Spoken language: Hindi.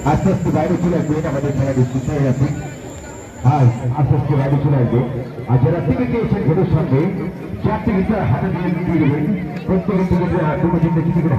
Asas dibaru sudah dua nama desa yang disusun yang penting. आज आसक्ति वाली जरा तिकेशन घडू शकते ज्या तिकीट हातात प्रत्येक तिकीट तुम्ही